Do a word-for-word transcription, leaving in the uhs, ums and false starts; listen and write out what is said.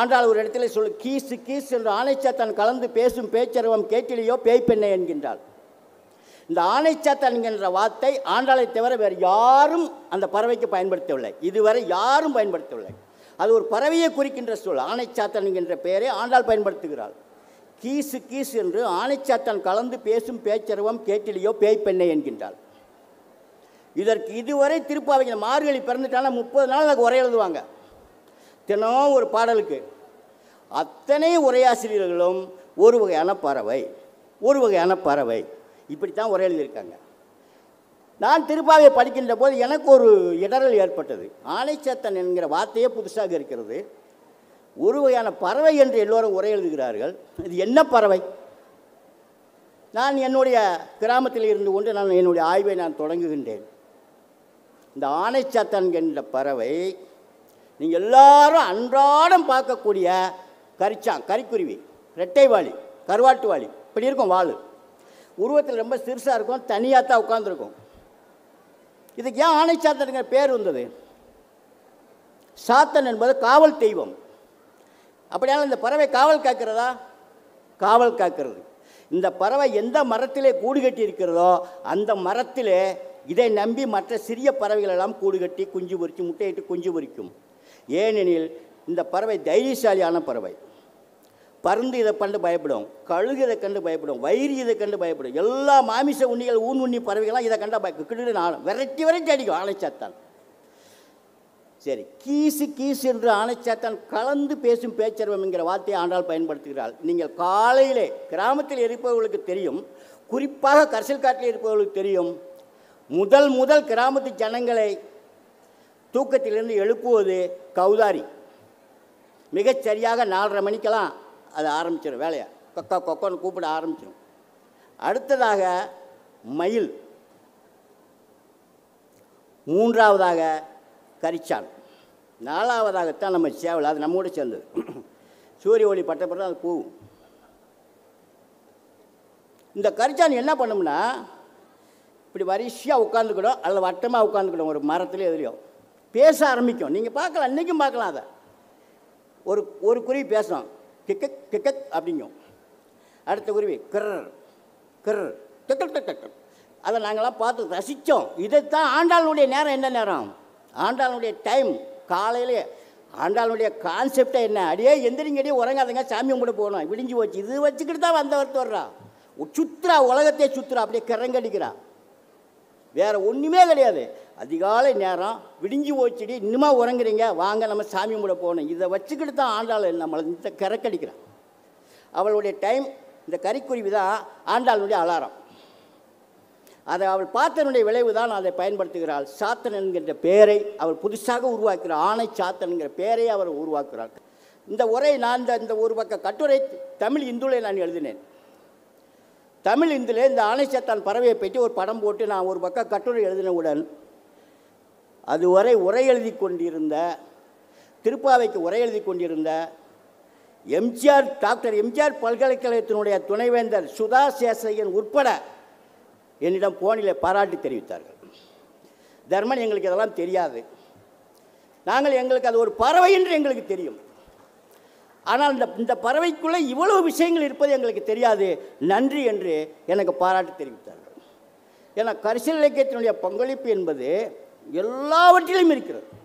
ஆனால் ஒரு இடத்திலே சொல்லு கீசு கீஸ் என்று ஆணைச்சாத்தான் கலந்து பேசும் பேச்சரவம் கேட்டிலேயோ பேய் பெண்ணை என்கின்றாள். இந்த ஆணைச்சாத்தான் என்கின்ற வார்த்தை ஆண்டாளை தவிர வேறு யாரும் அந்த பறவைக்கு பயன்படுத்தவில்லை, இதுவரை யாரும் பயன்படுத்தவில்லை. அது ஒரு பறவையை குறிக்கின்ற சொல். ஆணைச்சாத்தான் என்கின்ற பெயரை ஆண்டாள் பயன்படுத்துகிறாள். கீசு கீஸ் என்று ஆணைச்சாத்தான் கலந்து பேசும் பேச்சரவம் கேட்டிலேயோ பேய் பெண்ணை என்கின்றாள். இதற்கு இதுவரை திருப்பாவைங்க மார்கழி பிறந்துட்டாலும் முப்பது நாள் அதுக்கு உரை எழுதுவாங்க. தினம் ஒரு பாடலுக்கு அத்தனை உரையாசிரியர்களும் ஒரு வகையான பறவை ஒரு வகையான பறவை இப்படித்தான் உரை எழுதியிருக்காங்க. நான் திருப்பாவை படிக்கின்ற போது எனக்கு ஒரு இடரல் ஏற்பட்டது. ஆணைச்சாத்தன் என்கிற வார்த்தையே புதுசாக இருக்கிறது, ஒரு வகையான பறவை என்று எல்லோரும் உரை எழுதுகிறார்கள், இது என்ன பறவை? நான் என்னுடைய கிராமத்தில் இருந்து கொண்டு நான் என்னுடைய ஆய்வை நான் தொடங்குகின்றேன். இந்த ஆணைச்சாத்தான் என்ற பறவை நீங்கள் எல்லாரும் அன்றாடம் பார்க்கக்கூடிய கரிச்சான், கறிக்குருவி, ரெட்டை வாளி, கருவாட்டு வாளி, இப்படி இருக்கும் வாள், உருவத்தில் ரொம்ப சிறுசாக இருக்கும், தனியாக தான் உட்காந்துருக்கும். இதுக்கு ஏன் ஆணைச்சாத்தனுங்கிற பேர் வந்தது? சாத்தன் என்பது காவல் தெய்வம். அப்படியானால் இந்த பறவை காவல் காக்கிறதா? காவல் காக்கிறது. இந்த பறவை எந்த மரத்திலே கூடு கட்டி இருக்கிறதோ அந்த மரத்திலே இதை நம்பி மற்ற சிறிய பறவைகளெல்லாம் கூடு கட்டி குஞ்சு பொறிக்கும், முட்டையிட்டு குஞ்சு பொறிக்கும். ஏனெனில் இந்த பறவை தைரியசாலியான பறவை. பருந்து இதை கண்டு பயப்படும், கழுகு இதை கண்டு பயப்படும், வயிறு இதை கண்டு பயப்படும், எல்லா மாமிச உண்ணிகள் ஊன் உண்ணி பறவைகள்லாம் இதை கண்டா பய கிட்டு நாளும் விரட்டி விரட்டி அடிக்கும் ஆணைச்சாத்தான். சரி, கீசு கீசு என்று ஆணைச்சாத்தான் கலந்து பேசும் பேச்சர்வம் என்கிற வார்த்தையை ஆண்டாள் பயன்படுத்துகிறாள். நீங்கள் காலையிலே கிராமத்தில் இருப்பவர்களுக்கு தெரியும், குறிப்பாக கரிசல் காட்டில் இருப்பவர்களுக்கு தெரியும், முதல் முதல் கிராமத்து ஜனங்களை தூக்கத்திலிருந்து எழுப்புவது கௌதாரி. மிகச்சரியாக நாலரை மணிக்கெல்லாம் அது ஆரம்பிச்சிடும் வேலையை, கொக்கா கொக்கோன்னு கூப்பிட ஆரம்பிச்சிடும். அடுத்ததாக மயில், மூன்றாவதாக கரிச்சான், நாலாவதாகத்தான் நம்ம சேவல், அது நம்மோடு சேர்ந்தது. சூரிய ஒளி பட்டப்பட்ட அது கூவும். இந்த கரிச்சான் என்ன பண்ணும்னா இப்படி வரிசையாக உட்காந்துக்கிடும் அல்லது வட்டமாக உட்காந்துக்கிடும் ஒரு மரத்துலேயோ எதுலையோ பேச ஆரம்பிக்கும். நீங்கள் பார்க்கலாம், இன்றைக்கும் பார்க்கலாம். அதை ஒரு ஒரு குருவி பேசணும், கிக்கக் கிக்கக் அப்படிங்கும். அடுத்த குருவி கிரர் கிரர் கிக்கக் கிக்கக். அதை நாங்கள்லாம் பார்த்து ரசித்தோம். இதைத்தான் ஆண்டாளுடைய நேரம். என்ன நேரம்? ஆண்டாளுடைய டைம் காலையிலே. ஆண்டாளுடைய கான்செப்டே என்ன? அடியே எந்திரிங்க, அடியே உறங்காதுங்க, சாமி கும்பிட போகணும், விடிஞ்சு போச்சு, இது வச்சுக்கிட்டு தான் வந்த ஒருத்தர் வர்றா, சுற்றுறா, உலகத்தையே சுற்றுறா, அப்படியே கிறங்கடிக்கிறா, வேறு ஒன்றுமே கிடையாது. அதிகாலை நேரம், விடிஞ்சு போச்சுடி, இன்னுமா உறங்குறீங்க, வாங்க நம்ம சாமி கும்பிட போகணும், இதை வச்சுக்கிட்டு தான் ஆண்டாள் நம்மளை இந்த கிறக்கடிக்கிறான். அவளுடைய டைம் இந்த கறிக்குருவி தான் ஆண்டாளுடைய அலாரம். அதை அவள் பார்த்தனுடைய விளைவு தான் அதை பயன்படுத்துகிறாள். சாத்தன் என்கின்ற பெயரை அவள் புதுசாக உருவாக்கிறாள். ஆணை சாத்தன் என்கிற பெயரை அவர் உருவாக்குகிறாள். இந்த உரை நான் இந்த ஒரு பக்க கட்டுரை தமிழ் இந்துலே நான் எழுதினேன். தமிழ் இந்துலே இந்த ஆணைச்சாத்தான் பறவையை பற்றி ஒரு படம் போட்டு நான் ஒரு பக்க கட்டுரை எழுதினவுடன் அதுவரை உரை எழுதி கொண்டிருந்த, திருப்பாவைக்கு உரை எழுதி கொண்டிருந்த எம்ஜிஆர், டாக்டர் எம்ஜிஆர் பல்கலைக்கழகத்தினுடைய துணைவேந்தர் சுதா சேசையன் உட்பட என்னிடம் போனில் பாராட்டி தெரிவித்தார்கள். தர்மன், எங்களுக்கு இதெல்லாம் தெரியாது, நாங்கள் எங்களுக்கு அது ஒரு பறவை என்று எங்களுக்கு தெரியும், ஆனால் இந்த இந்த பறவைக்குள்ளே இவ்வளவு விஷயங்கள் இருப்பது எங்களுக்கு தெரியாது, நன்றி என்று எனக்கு பாராட்டி தெரிவித்தார்கள். ஏன்னா கரிசல் இலக்கியத்தினுடைய பங்களிப்பு என்பது எல்லாவற்றிலும் இருக்கிறது.